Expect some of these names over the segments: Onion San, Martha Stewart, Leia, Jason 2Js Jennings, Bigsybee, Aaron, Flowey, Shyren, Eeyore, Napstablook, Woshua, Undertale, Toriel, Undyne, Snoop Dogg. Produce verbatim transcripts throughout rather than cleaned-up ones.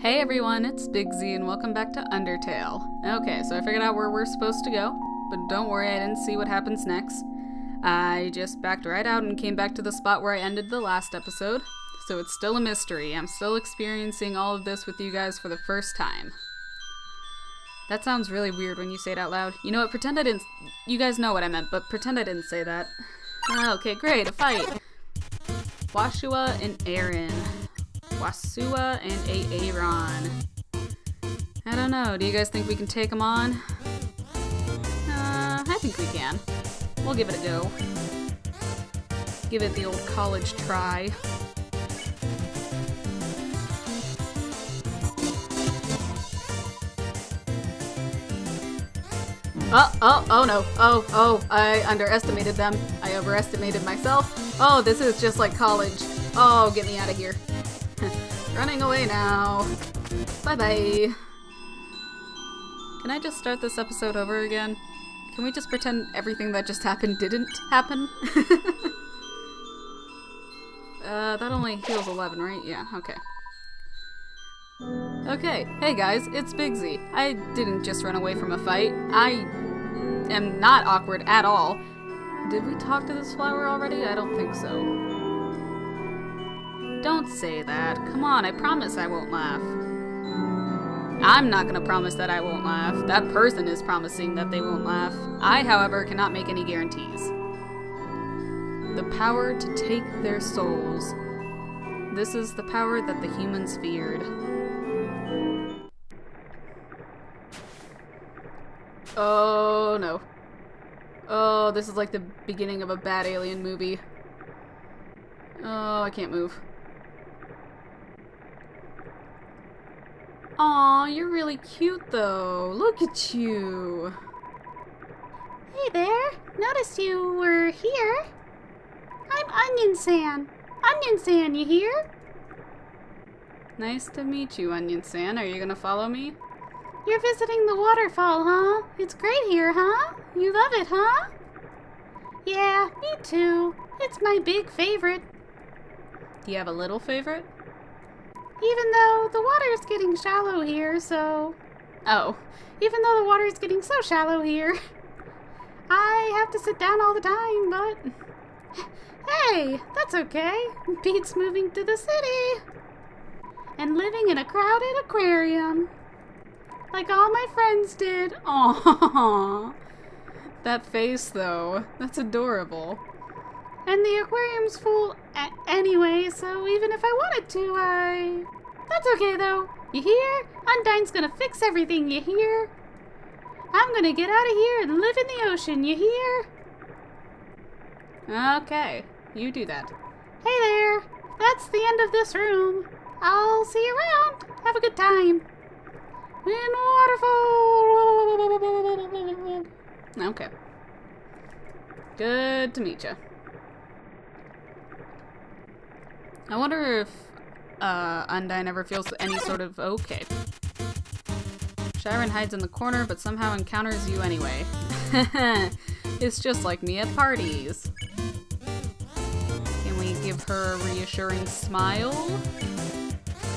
Hey everyone, it's Big Z and welcome back to Undertale. Okay, so I figured out where we're supposed to go, but don't worry, I didn't see what happens next. I just backed right out and came back to the spot where I ended the last episode, so it's still a mystery. I'm still experiencing all of this with you guys for the first time. That sounds really weird when you say it out loud. You know what, pretend I didn't- you guys know what I meant, but pretend I didn't say that. Ah, okay, great, a fight! Woshua and Aaron. Woshua and Aaron. I don't know, do you guys think we can take them on? Uh, I think we can. We'll give it a go. Give it the old college try. Oh, oh, oh no. Oh, oh, I underestimated them. I overestimated myself. Oh, this is just like college. Oh, get me out of here. Running away now. Bye-bye. Can I just start this episode over again? Can we just pretend everything that just happened didn't happen? uh, that only heals eleven, right? Yeah, okay. Okay, hey guys, it's Big Z. I didn't just run away from a fight. I am not awkward at all. Did we talk to this flower already? I don't think so. Don't say that. Come on, I promise I won't laugh. I'm not gonna promise that I won't laugh. That person is promising that they won't laugh. I, however, cannot make any guarantees. The power to take their souls. This is the power that the humans feared. Oh no. Oh, this is like the beginning of a bad alien movie. Oh, I can't move. Aw, you're really cute though. Look at you. Hey there. Noticed you were here. I'm Onion San. Onion San, you here? Nice to meet you, Onion San. Are you gonna follow me? You're visiting the waterfall, huh? It's great here, huh? You love it, huh? Yeah, me too. It's my big favorite. Do you have a little favorite? Even though the water is getting shallow here, so... Oh. Even though the water is getting so shallow here, I have to sit down all the time, but... Hey, that's okay. Beats moving to the city. And living in a crowded aquarium. Like all my friends did. Aww. That face, though. That's adorable. And the aquarium's full a anyway, so even if I wanted to, I... That's okay, though. You hear? Undyne's gonna fix everything, you hear? I'm gonna get out of here and live in the ocean, you hear? Okay, you do that. Hey there. That's the end of this room. I'll see you around. Have a good time. In waterfall. Okay. Good to meet you. I wonder if uh, Undyne ever feels any sort of okay. Shyren hides in the corner, but somehow encounters you anyway. It's just like me at parties. Can we give her a reassuring smile?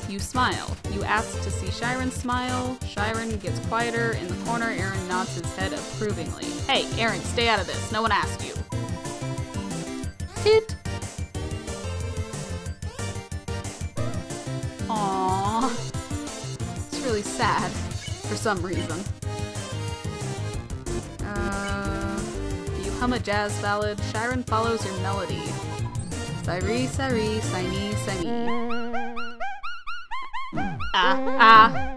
You smile. You ask to see Shyren smile. Shyren gets quieter in the corner. Aaron nods his head approvingly. Hey, Aaron, stay out of this. No one asked you. Toot. Aww. It's really sad, for some reason. Uh, do you hum a jazz ballad? Shyren follows your melody. Sari, sari, sini, sini. Ah, ah.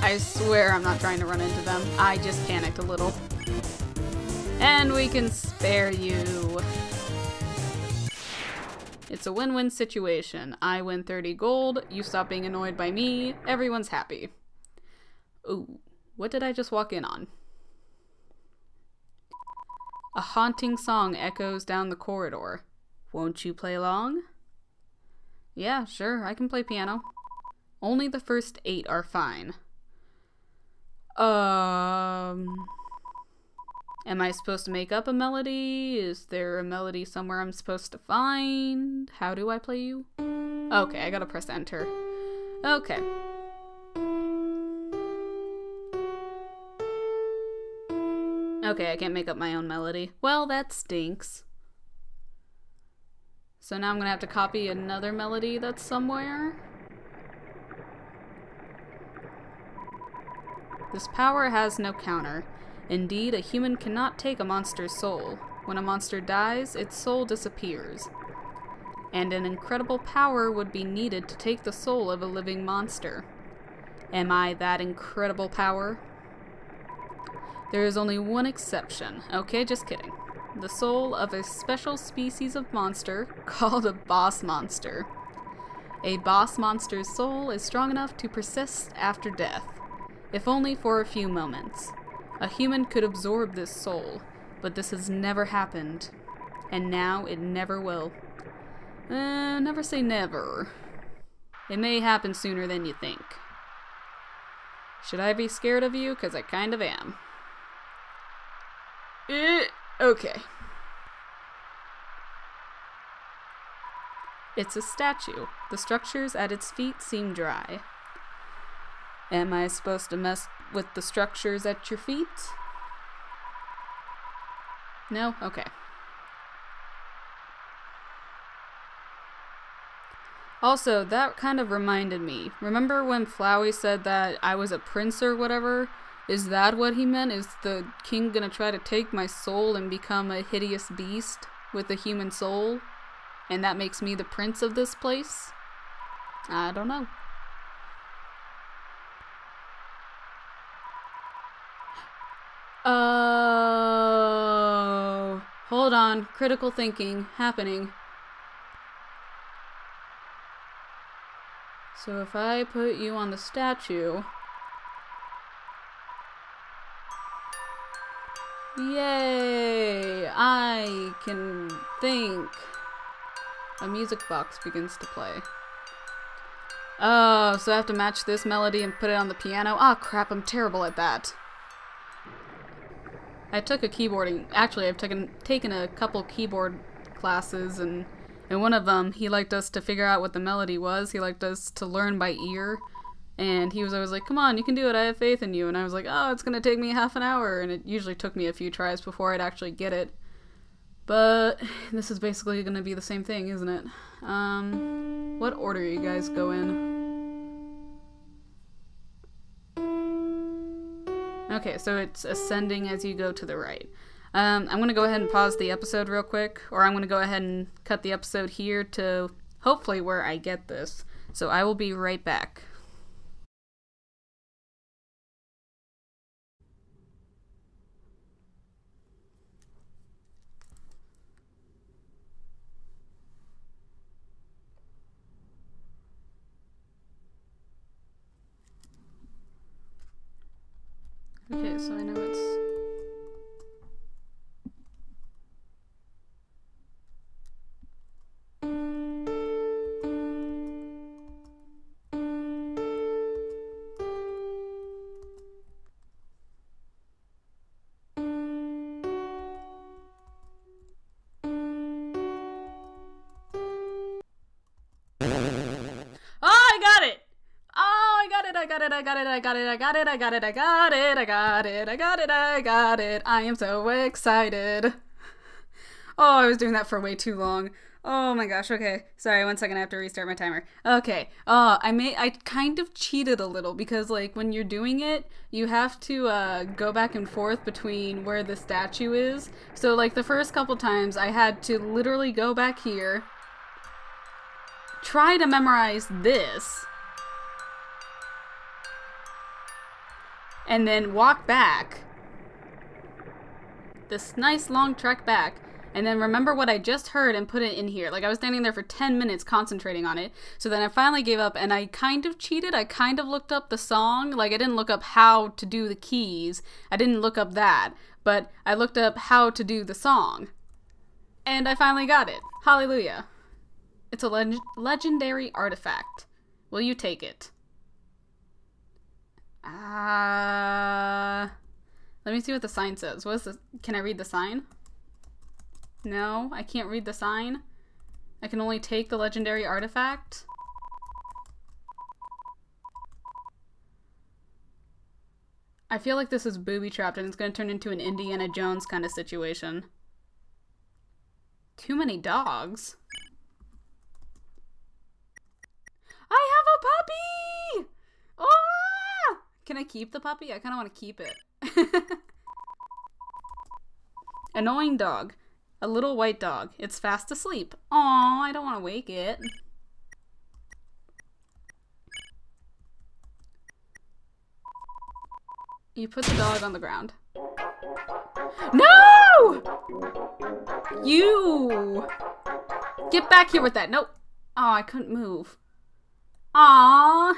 I swear I'm not trying to run into them. I just panicked a little. And we can spare you. It's a win-win situation. I win thirty gold, you stop being annoyed by me, everyone's happy. Ooh, what did I just walk in on? A haunting song echoes down the corridor. Won't you play along? Yeah, sure, I can play piano. Only the first eight are fine. Um... Am I supposed to make up a melody? Is there a melody somewhere I'm supposed to find? How do I play you? Okay, I gotta press enter. Okay. Okay, I can't make up my own melody. Well, that stinks. So now I'm gonna have to copy another melody that's somewhere. This power has no counter. Indeed, a human cannot take a monster's soul. When a monster dies, its soul disappears. And an incredible power would be needed to take the soul of a living monster. Am I that incredible power? There is only one exception. Okay, just kidding. The soul of a special species of monster called a boss monster. A boss monster's soul is strong enough to persist after death, if only for a few moments. A human could absorb this soul, but this has never happened, and now it never will. Uh, never say never. It may happen sooner than you think. Should I be scared of you? Because I kind of am. Eh, okay. It's a statue. The structures at its feet seem dry. Am I supposed to mess with the structures at your feet? No? Okay. Also, that kind of reminded me. Remember when Flowey said that I was a prince or whatever? Is that what he meant? Is the king gonna try to take my soul and become a hideous beast with a human soul? And that makes me the prince of this place? I don't know. Oh, hold on. Critical thinking happening. So if I put you on the statue... Yay! I can think. A music box begins to play. Oh, so I have to match this melody and put it on the piano? Ah, crap, I'm terrible at that. I took a keyboarding... Actually, I've taken taken a couple keyboard classes, and in one of them, he liked us to figure out what the melody was. He liked us to learn by ear. And he was always like, come on, you can do it, I have faith in you. And I was like, oh, it's gonna take me half an hour. And it usually took me a few tries before I'd actually get it. But this is basically gonna be the same thing, isn't it? Um, what order you guys go in? Okay, so it's ascending as you go to the right. Um, I'm gonna go ahead and pause the episode real quick, or I'm gonna go ahead and cut the episode here to hopefully where I get this. So I will be right back. Okay, so I know it's... I got it, I got it, I got it, I got it, I got it, I got it, I got it, I got it. I am so excited. Oh, I was doing that for way too long. Oh my gosh, okay. Sorry, one second, I have to restart my timer. Okay, uh, I may, I kind of cheated a little because, like, when you're doing it, you have to uh, go back and forth between where the statue is. So, like, the first couple times, I had to literally go back here, try to memorize this, and then walk back this nice long trek back, and then remember what I just heard and put it in here. Like, I was standing there for ten minutes concentrating on it. So then I finally gave up, and I kind of cheated. I kind of looked up the song. Like, I didn't look up how to do the keys. I didn't look up that, but I looked up how to do the song, and I finally got it. Hallelujah. It's a leg legendary artifact. Will you take it? Uh, let me see what the sign says. What is this? Can I read the sign? No, I can't read the sign. I can only take the legendary artifact. I feel like this is booby-trapped and it's going to turn into an Indiana Jones kind of situation. Too many dogs. I have a puppy! Oh! Can I keep the puppy? I kind of want to keep it. Annoying dog. A little white dog. It's fast asleep. Aw, I don't want to wake it. You put the dog on the ground. No! You! Get back here with that. Nope. Aw, I couldn't move. Aw.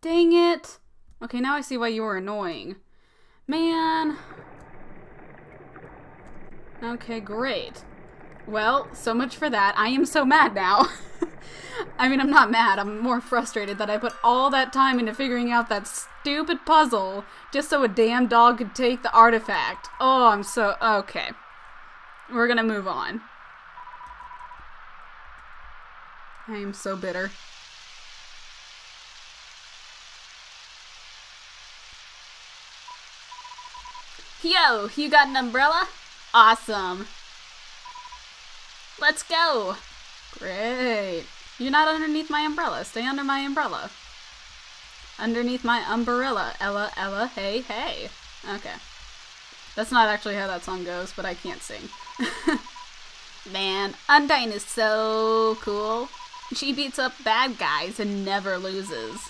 Dang it. Okay, now I see why you were annoying. Man. Okay, great. Well, so much for that. I am so mad now. I mean, I'm not mad. I'm more frustrated that I put all that time into figuring out that stupid puzzle just so a damn dog could take the artifact. Oh, I'm so... Okay. We're gonna move on. I am so bitter. Yo, you got an umbrella? Awesome. Let's go. Great. You're not underneath my umbrella. Stay under my umbrella. Underneath my umbrella. Ella, Ella, hey, hey. Okay. That's not actually how that song goes, but I can't sing. Man, Undyne is so cool. She beats up bad guys and never loses.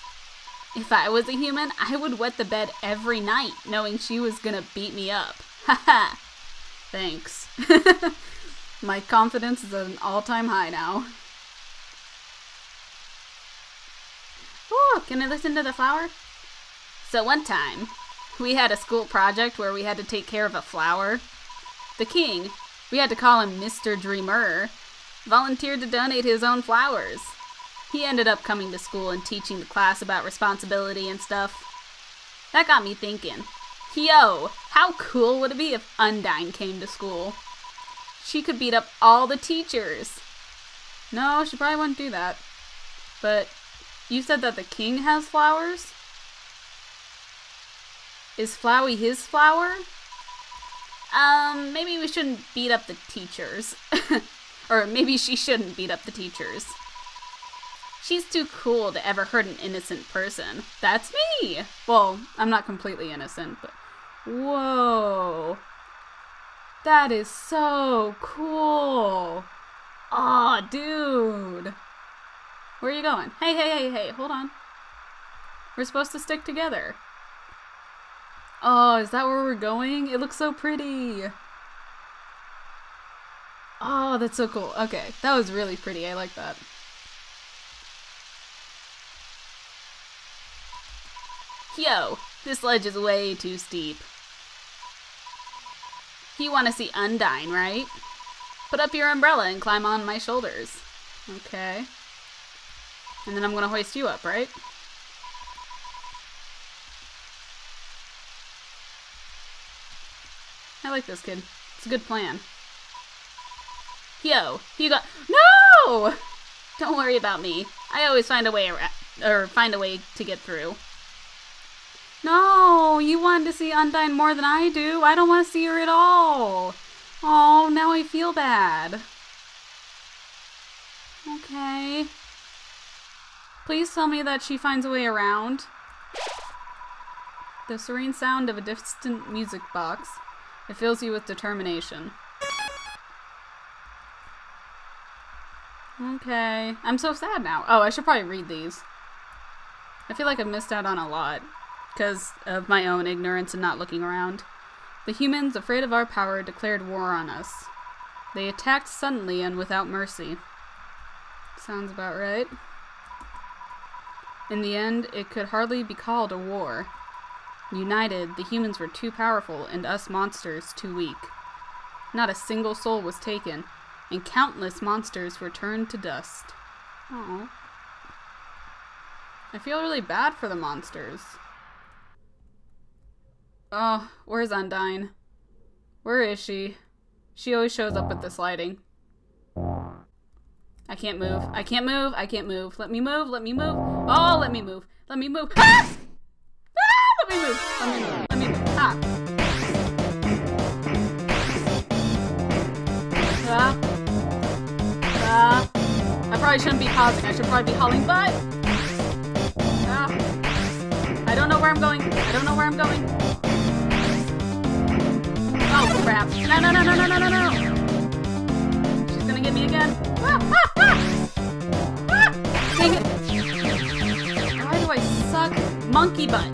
If I was a human, I would wet the bed every night, knowing she was gonna beat me up. Haha. Thanks. My confidence is at an all-time high now. Ooh, can I listen to the flower? So one time, we had a school project where we had to take care of a flower. The king, we had to call him Mister Dreamer, volunteered to donate his own flowers. He ended up coming to school and teaching the class about responsibility and stuff. That got me thinking. Yo, how cool would it be if Undyne came to school? She could beat up all the teachers. No, she probably wouldn't do that. But you said that the king has flowers? Is Flowey his flower? Um, maybe we shouldn't beat up the teachers. Or maybe she shouldn't beat up the teachers. She's too cool to ever hurt an innocent person. That's me! Well, I'm not completely innocent, but... Whoa. That is so cool. Aw, dude. Where are you going? Hey, hey, hey, hey, hold on. We're supposed to stick together. Oh, is that where we're going? It looks so pretty. Oh, that's so cool. Okay, that was really pretty. I like that. Yo, this ledge is way too steep. You want to see Undyne, right? Put up your umbrella and climb on my shoulders. Okay. And then I'm going to hoist you up, right? I like this kid. It's a good plan. Yo, you got- No! Don't worry about me. I always find a way around, or find a way to get through. No, you wanted to see Undyne more than I do. I don't want to see her at all. Oh, now I feel bad. Okay. Please tell me that she finds a way around. The serene sound of a distant music box. It fills you with determination. Okay. I'm so sad now. Oh, I should probably read these. I feel like I've missed out on a lot. Because of my own ignorance and not looking around. The humans, afraid of our power, declared war on us. They attacked suddenly and without mercy. Sounds about right. In the end, it could hardly be called a war. United, the humans were too powerful and us monsters too weak. Not a single soul was taken, and countless monsters were turned to dust. Aww. I feel really bad for the monsters. Oh, where's Undyne? Where is she? She always shows up at this lighting. I can't move. I can't move. I can't move. Let me move. Let me move. Oh, let me move. Let me move. Ah! Ah! Let me move. Let me move. Let me move. Ah. Ah. Ah. I probably shouldn't be pausing. I should probably be hauling butt. Ah. I don't know where I'm going. I don't know where I'm going. Oh, crap. No, no, no, no, no, no, no, no. She's gonna get me again. Ah, ah, ah. Ah. Dang it. Why do I suck monkey butt?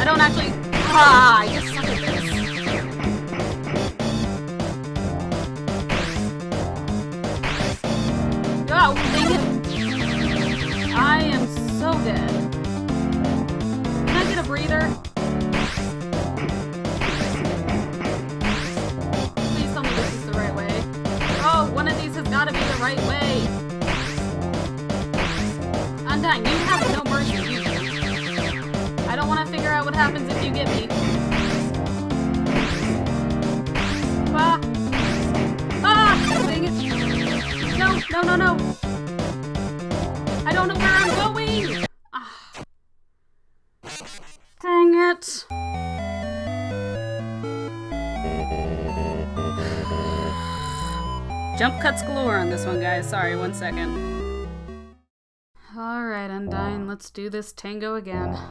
I don't actually... Ah, I just suck at this. Oh, dang it. I am so dead. Can I get a breather? Please tell me this is the right way. Oh, one of these has got to be the right way. Undyne, you have no mercy. You. I don't want to figure out what happens if you get me. Ah! Ah! Dang it. No, no, no, no. I don't know where I'm going! Ah. Dang it. Jump cuts galore on this one, guys. Sorry, one second. Alright, Undyne, let's do this tango again. Ah.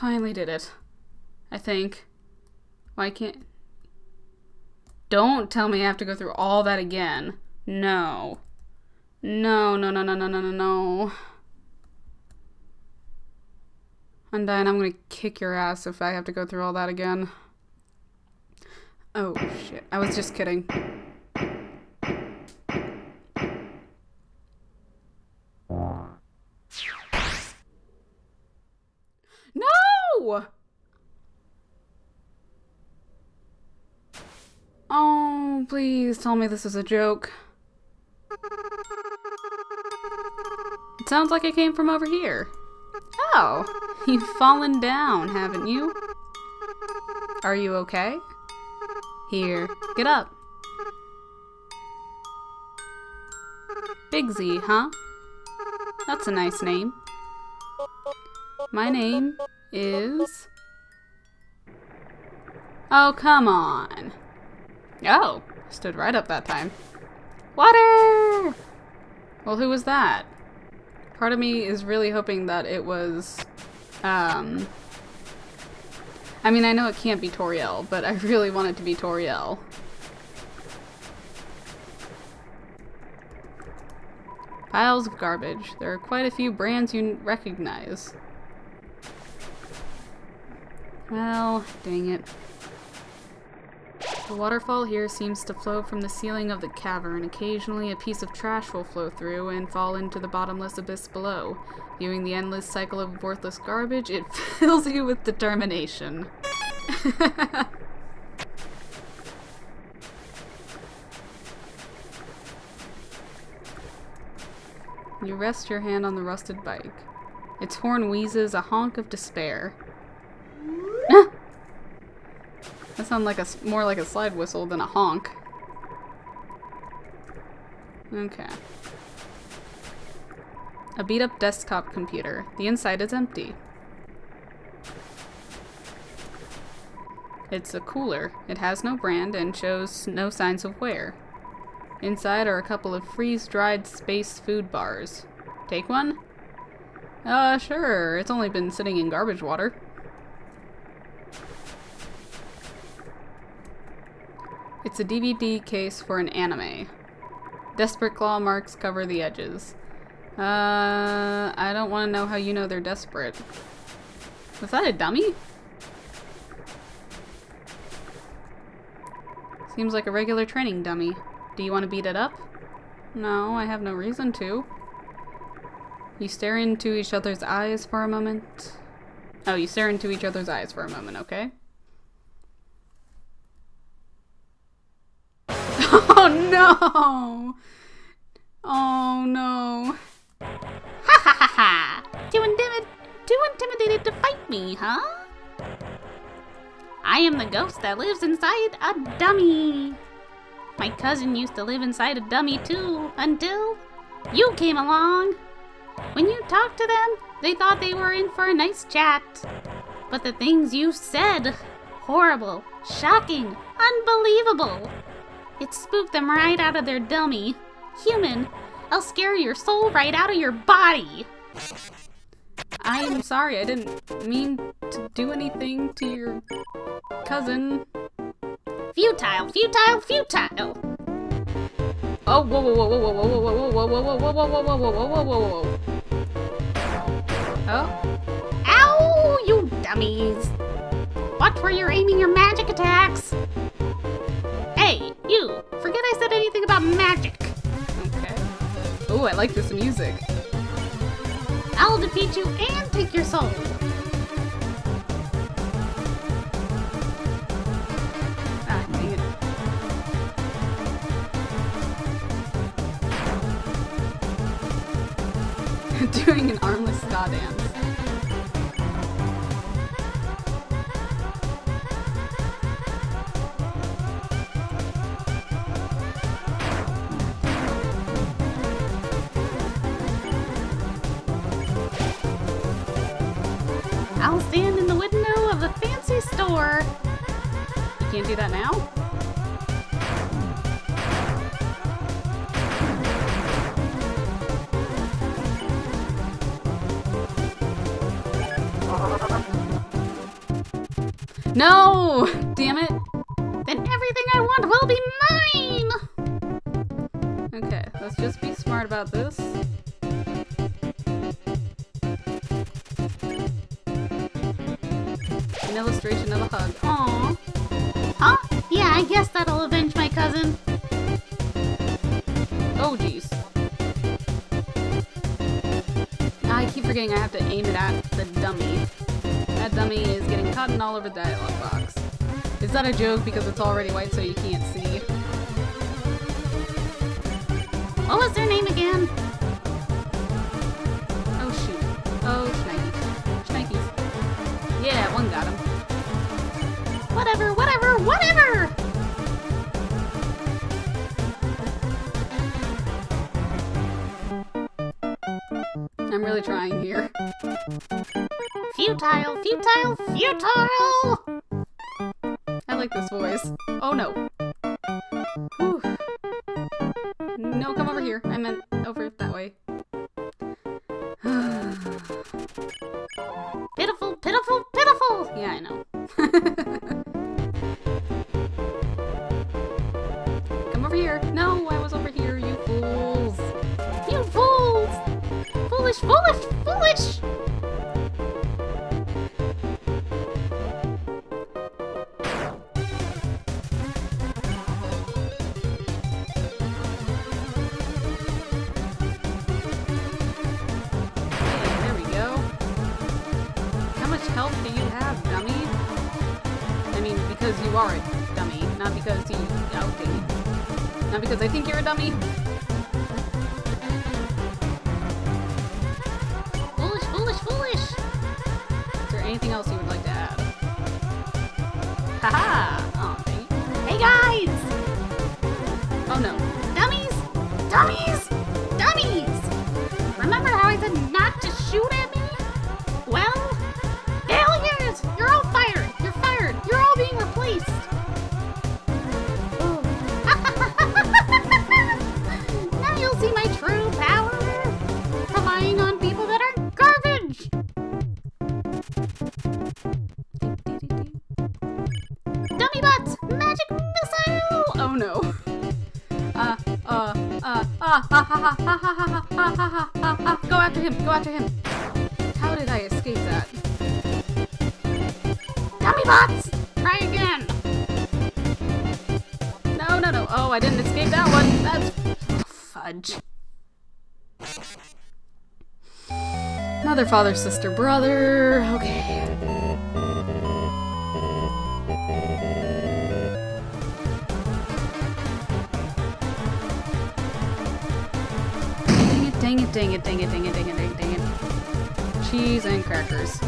Finally did it. I think. Why can't... Don't tell me I have to go through all that again. No. No, no, no, no, no, no, no, no. Undyne, I'm gonna kick your ass if I have to go through all that again. Oh, shit. I was just kidding. Oh, please tell me this is a joke. It sounds like it came from over here. Oh, you've fallen down, haven't you? Are you okay? Here, get up. Bigsy, huh? That's a nice name. My name is... Oh, come on. Oh, stood right up that time. Water! Well, who was that? Part of me is really hoping that it was, um... I mean, I know it can't be Toriel, but I really want it to be Toriel. Piles of garbage. There are quite a few brands you recognize. Well, dang it. The waterfall here seems to flow from the ceiling of the cavern. Occasionally a piece of trash will flow through and fall into the bottomless abyss below. Viewing the endless cycle of worthless garbage, it fills you with determination. You rest your hand on the rusted bike. Its horn wheezes a honk of despair. That sounds like a, more like a slide whistle than a honk. Okay. A beat-up desktop computer. The inside is empty. It's a cooler. It has no brand and shows no signs of wear. Inside are a couple of freeze-dried space food bars. Take one? Uh, sure. It's only been sitting in garbage water. It's a D V D case for an anime. Desperate claw marks cover the edges. Uh, I don't want to know how you know they're desperate. Was that a dummy? Seems like a regular training dummy. Do you want to beat it up? No, I have no reason to. You stare into each other's eyes for a moment. Oh, you stare into each other's eyes for a moment, okay? No! Oh no! Ha ha ha ha! Too intimidated, too intimidated to fight me, huh? I am the ghost that lives inside a dummy. My cousin used to live inside a dummy too, until you came along. When you talked to them, they thought they were in for a nice chat. But the things you said, horrible, shocking, unbelievable. It spooked them right out of their dummy. Human, I'll scare your soul right out of your body! I am sorry, I didn't mean to do anything to your cousin. Futile, futile, futile! Oh, whoa, whoa, whoa, whoa, whoa, whoa, whoa, whoa, whoa, whoa, whoa, whoa, whoa, whoa, whoa, whoa. Oh? Ow, you dummies! What were you aiming your magic attacks? Hey, you! Forget I said anything about magic! Okay. Ooh, I like this music. I'll defeat you and take your soul! Ah, dang it. Doing an armless ska dance. I'll stand in the window of the fancy store. You can't do that now? No! Damn it! Then everything I want will be mine! Okay, let's just be smart about this. An illustration of a hug. Aww. Huh? Yeah, I guess that'll avenge my cousin. Oh, jeez. I keep forgetting I have to aim it at the dummy. That dummy is getting cotton all over the dialogue box. Is that a joke because it's already white so you can't see? What was their name again? Oh, shoot. Oh, shoot. Yeah, one got him. Whatever, whatever, whatever! I'm really trying here. Futile, futile, futile! I like this voice. Oh no. Whew. No, come over here. I meant over that way. Pitiful, pitiful, pitiful! Yeah, I know. Come over here. No, I was over here, you fools. You fools! Foolish, foolish, foolish! help do you have, dummy? I mean, because you are a dummy, not because you... Oh, dang it. Not because I think you're a dummy. Foolish, foolish, foolish! Is there anything else you would like to add? Haha! Oh, dang it. Hey, guys! Oh, no. Dummies! Dummies! Dummies! Remember how I said not to shoot at me? Well... failures! You're all fired! You're fired! You're all being replaced! Now you'll see my true power! Relying on people that are garbage! Dummy butts! Magic missile! Oh no. Uh, uh, uh, ah, ha, ha, ha, ha, ha, ha, ha, ha, ha, go after him, go after him. How did I escape that? Dummy bots! Try again! No, no, no. Oh, I didn't escape that one. That's fudge. Mother, father, sister, brother. Okay. Dang it, dang it, dang it, dang it, dang it, dang it, dang it. Cheese and crackers.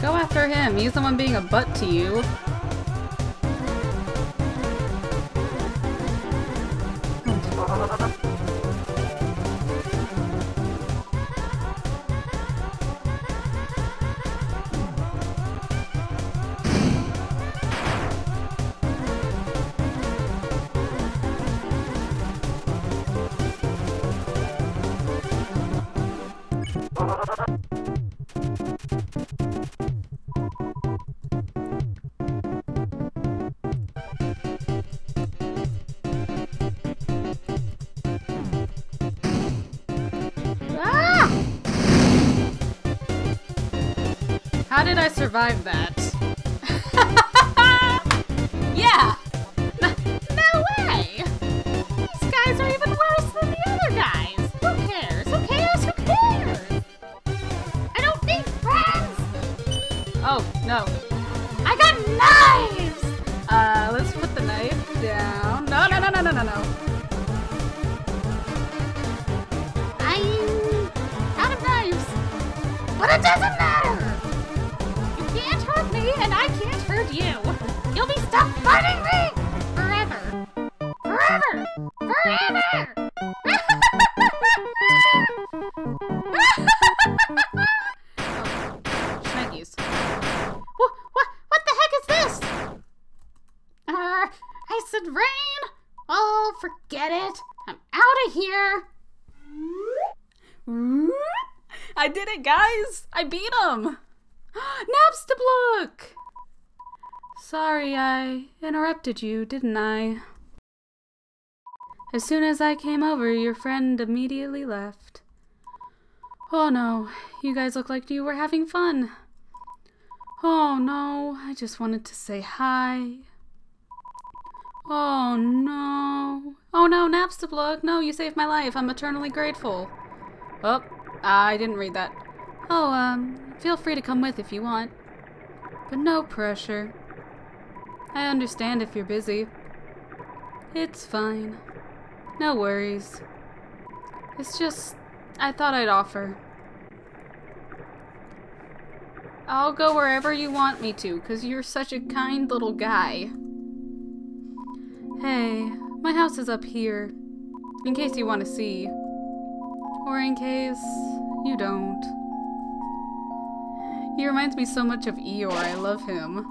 Go after him. He's the one being a butt to you. How did I survive that? Yeah! No, no way! These guys are even worse than the other guys! Who cares? Who cares? Who cares? I don't need friends! Oh, no. I got knives! Uh, let's put the knife down. No, no, no, no, no, no, no. I'm out of knives. But it doesn't matter! And I can't hurt you! You'll be stuck fighting me! Forever! Forever! Forever! Oh, shaggies. What, what, what the heck is this? Uh, I said rain! Oh, forget it! I'm out of here! I did it, guys! I beat him! Napstablook! Sorry, I interrupted you, didn't I? As soon as I came over, your friend immediately left. Oh no, you guys look like you were having fun. Oh no, I just wanted to say hi. Oh no. Oh no, Napstablook, no, you saved my life. I'm eternally grateful. Oh, I didn't read that. Oh, um, feel free to come with if you want. But no pressure. I understand if you're busy. It's fine. No worries. It's just, I thought I'd offer. I'll go wherever you want me to, 'cause you're such a kind little guy. Hey, my house is up here, in case you want to see. Or in case you don't. He reminds me so much of Eeyore. I love him.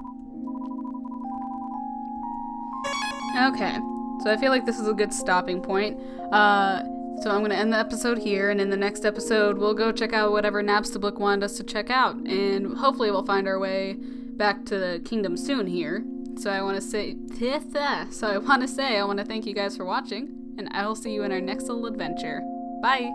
Okay. So I feel like this is a good stopping point. Uh, so I'm going to end the episode here, and in the next episode we'll go check out whatever Napstablook wanted us to check out, and hopefully we'll find our way back to the kingdom soon here. So I want to say So I want to say I want to thank you guys for watching, and I will see you in our next little adventure. Bye!